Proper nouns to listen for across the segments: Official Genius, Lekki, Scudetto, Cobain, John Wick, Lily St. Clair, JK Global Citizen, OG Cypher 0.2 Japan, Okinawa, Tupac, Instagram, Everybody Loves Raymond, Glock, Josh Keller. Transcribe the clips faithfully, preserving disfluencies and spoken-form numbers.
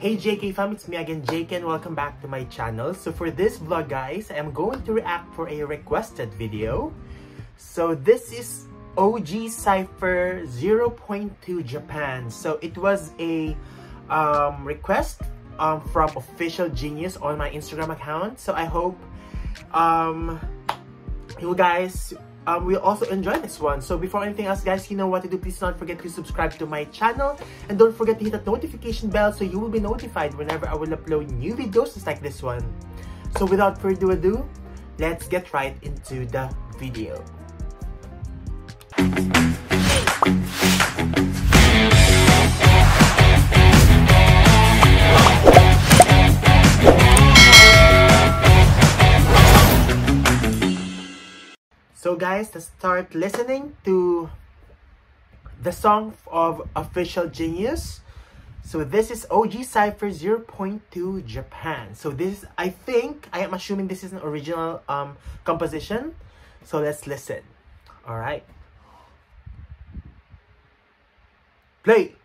Hey J K fam, it's me again, J K, and welcome back to my channel. So for this vlog guys, I'm going to react for a requested video. So this is O G Cypher zero point two Japan. So it was a um, request um, from Official Genius on my Instagram account. So I hope um, you guys Um, we also enjoy this one. So before anything else guys, you know what to do. Please don't forget to subscribe to my channel and don't forget to hit that notification bell so you will be notified whenever I will upload new videos just like this one. So without further ado, let's get right into the video. So guys, let's start listening to the song of Official Genius. So this is O G Cypher zero point two Japan. So this, I think, I am assuming this is an original um, composition. So let's listen. Alright. Play!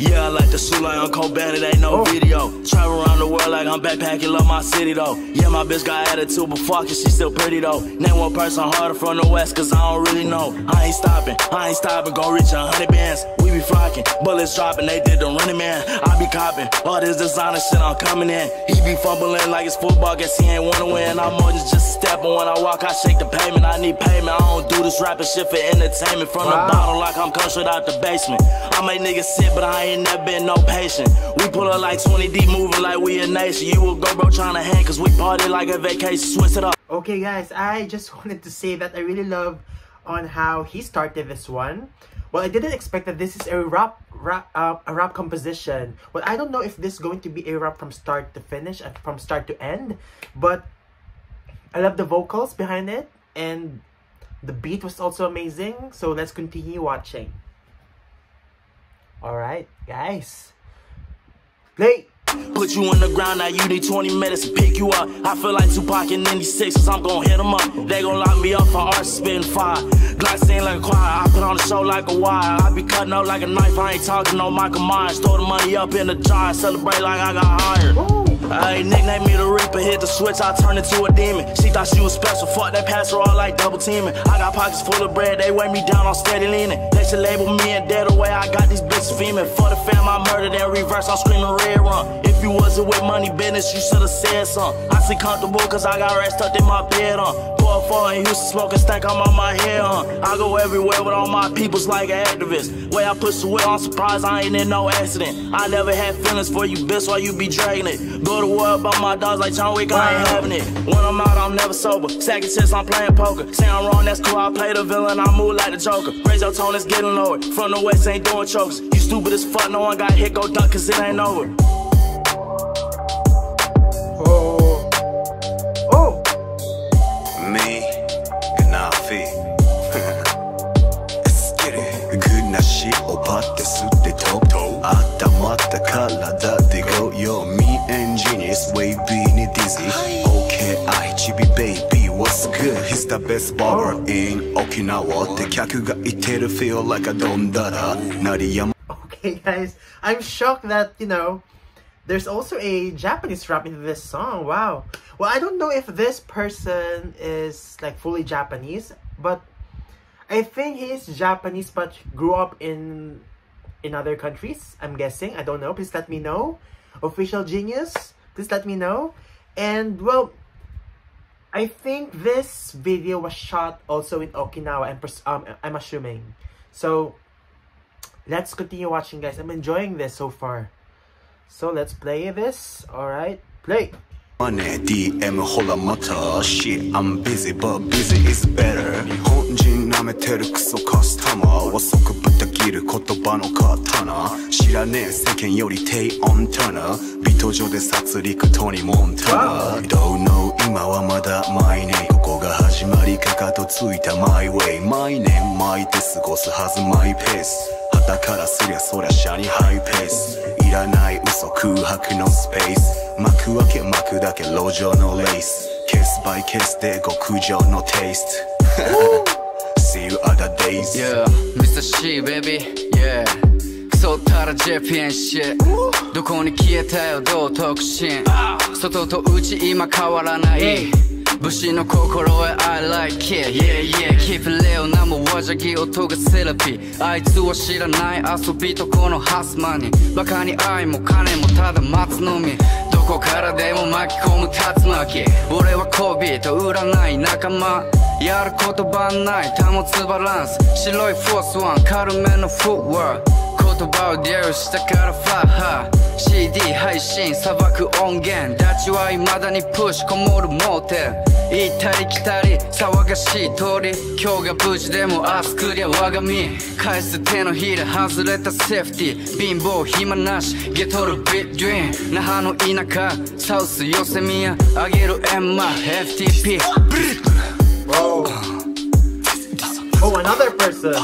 Yeah, I like the suit like I'm Cobain, it ain't no oh. video. Travel around the world like I'm backpacking, love my city though. Yeah, my bitch got attitude, but fuck it, she still pretty though. Name one person harder from the west, cause I don't really know. I ain't stopping, I ain't stopping, gon' reach a hundred bands. We be flocking, bullets dropping, they did the running man. I be copping, all this designer shit, I'm coming in. He be fumbling like it's football, guess he ain't wanna win. I'm more than just a step, and when I walk, I shake the pavement. I need payment, I don't do this rapping shit for entertainment. From wow. the bottom like I'm come straight out the basement. I make niggas sit, but I ain't never been no patient. We pull up like twenty deep, moving like we a nation. You will go bro trying to hang, cause we party like a vacation. Switch it up. Okay guys, I just wanted to say that I really love on how he started this one. Well, I didn't expect that this is a rap rap uh, a rap composition. Well, I don't know if this is going to be a rap from start to finish, uh, from start to end, but I love the vocals behind it and the beat was also amazing. So let's continue watching. Alright, guys. Play! Put you on the ground, now you need twenty minutes to pick you up. I feel like Tupac in ninety-six, cause I'm gon' hit them up. They gon' lock me up for art, spittin' fire. Glock sing like a choir, I put on the show like a wire. I be cutting up like a knife, I ain't talking no Michael Myers. Throw the money up in the jar, celebrate like I got hired. Woo. Ayy, nickname me the Reaper, hit the switch, I turn into a demon. She thought she was special, fuck that pass her all like double teaming. I got pockets full of bread, they weigh me down, I'm steady leaning. They should label me and dead away, I got these bitches feaming. For the fam, I murdered in reverse, I'm screaming red run. If you wasn't with money business, you should've said something. I sleep comfortable cause I got rats tucked in my bed, huh? Pour far in Houston, smoking stank, I'm on my head, huh? I go everywhere with all my peoples like an activist. Way I push the wheel, I'm surprised I ain't in no accident. I never had feelings for you, bitch, while you be dragging it. Go to war about my dogs like John Wick, I ain't having it. When I'm out, I'm never sober. Second since I'm playing poker. Say I'm wrong, that's cool, I play the villain, I move like the Joker. Raise your tone, it's getting lower. From the west, ain't doing chokers. You stupid as fuck, no one got hit, go duck, cause it ain't over. He's the best barber in Okinawa. The kyaku ga iteru feel like a dondara. Nariyama. Okay guys, I'm shocked that, you know, there's also a Japanese rap in this song. Wow. Well, I don't know if this person is like fully Japanese, but I think he is Japanese but grew up in in other countries, I'm guessing. I don't know. Please let me know. Official Genius, please let me know. And well, I think this video was shot also in Okinawa, and um, I'm assuming. So, let's continue watching, guys. I'm enjoying this so far. So, let's play this. Alright, play! Money, D M, hola, mata. Shit, I'm busy, but busy is better. Nihonjin nameteru kuso customer. Wasoku butakiru kotoba no katana. Shirane seiken yori tei on turner. Bito jo de satsuriku Tony Montana. Don't know, ima wa mada my name. Koko ga hajimari kakato tsuita my way. My name, my desugosu hazu my pace. だからそりゃそりゃシャニハイペースいらない嘘空白のスペース巻くわけ巻くだけ路上のレース消 case by caseで極上のテイストSee you other days Yeah, Mr. C, baby, yeah クソたら JPN shit どこに消えたよ道徳心外と内今変わらない武士の心へ I like it Yeah, yeah Keep it real なもわじゃぎ音がセラピーあいつは知らない遊びとこのハスマニバカに愛も金もただ待つのみどこからでも巻き込む竜巻俺は媚びと占い仲間やる言葉ない保つバランス白いフォースワン軽めのフットワーク言葉をデューしたからファッハ CD 配信砂漠音源ダチは未だにプッシュこもる盲点行ったり来たり騒がしい通り今日が無事でも明日来りゃ我が身返す手のひら外れたセーフティー貧乏暇なしゲトルビッドリーン那覇の田舎サウスヨセミヤあげるエンマ FTP ブリッWhoa. Oh, another person.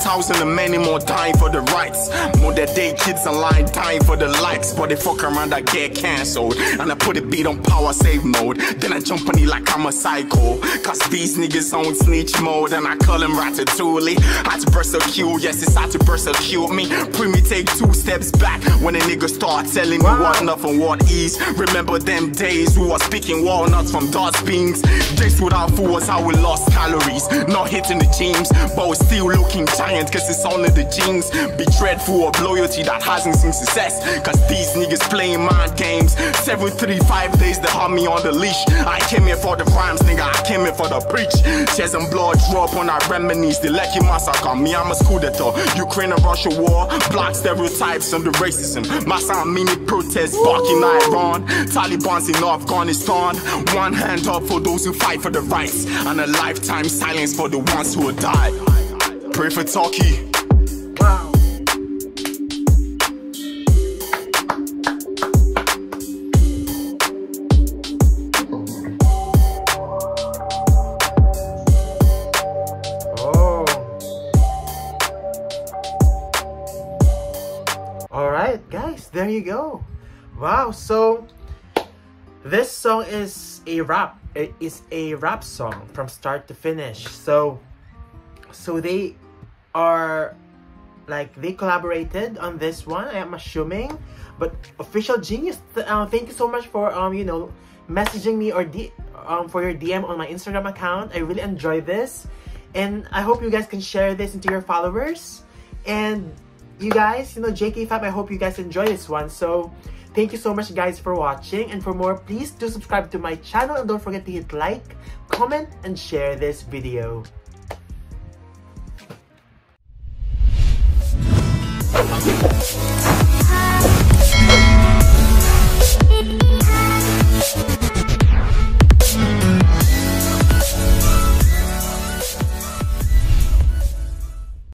Thousand of many more dying for the rights More that day kids online dying for the likes But they fuck around I get cancelled And I put a beat on power save mode Then I jump on it like I'm a psycho Cause these niggas on snitch mode And I call them ratatouille Had to persecute, yes it's hard to persecute me Pre me take two steps back When a nigga start telling me what enough and what is Remember them days we was picking walnuts from dustbins Days without food was how we lost calories Not hitting the gyms But we still looking giant Cause it's only the jeans Be dreadful of loyalty that hasn't seen success Cause these niggas playing mind games seven three five days they had me on the leash I came here for the rhymes nigga I came here for the preach Tears and blood drop on our remedies The Lekki massacre Me I'm a Scudetto Ukraine and Russia war Black stereotypes and the racism Mass and mini protests back in Iran Taliban's in Afghanistan One hand up for those who fight for the rights And a lifetime silence for the ones who will die Pray for Turkey wow. Oh. All right, guys, there you go. Wow, so this song is a rap. It is a rap song from start to finish. So, so they. Are like they collaborated on this one, I'm assuming, but Official Genius, uh, thank you so much for um you know messaging me or d um for your D M on my Instagram account. I really enjoy this, and I hope you guys can share this into your followers. And you guys, you know, J K fam, I hope you guys enjoy this one. So thank you so much, guys, for watching. And for more, please do subscribe to my channel and don't forget to hit like, comment, and share this video. We'll be right back.